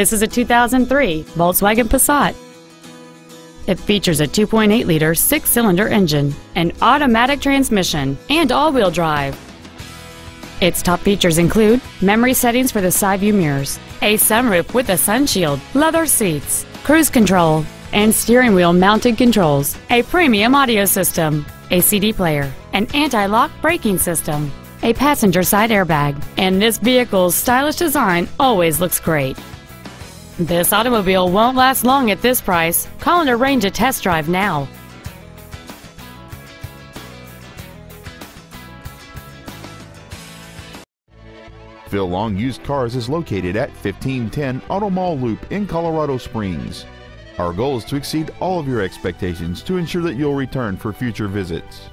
This is a 2003 Volkswagen Passat. It features a 2.8-liter six-cylinder engine, an automatic transmission, and all-wheel drive. Its top features include memory settings for the side view mirrors, a sunroof with a sunshield, leather seats, cruise control, and steering wheel mounted controls, a premium audio system, a CD player, an anti-lock braking system, a passenger side airbag, and this vehicle's stylish design always looks great. This automobile won't last long at this price. Call and arrange a test drive now. Phil Long Used Cars is located at 1510 Auto Mall Loop in Colorado Springs. Our goal is to exceed all of your expectations to ensure that you'll return for future visits.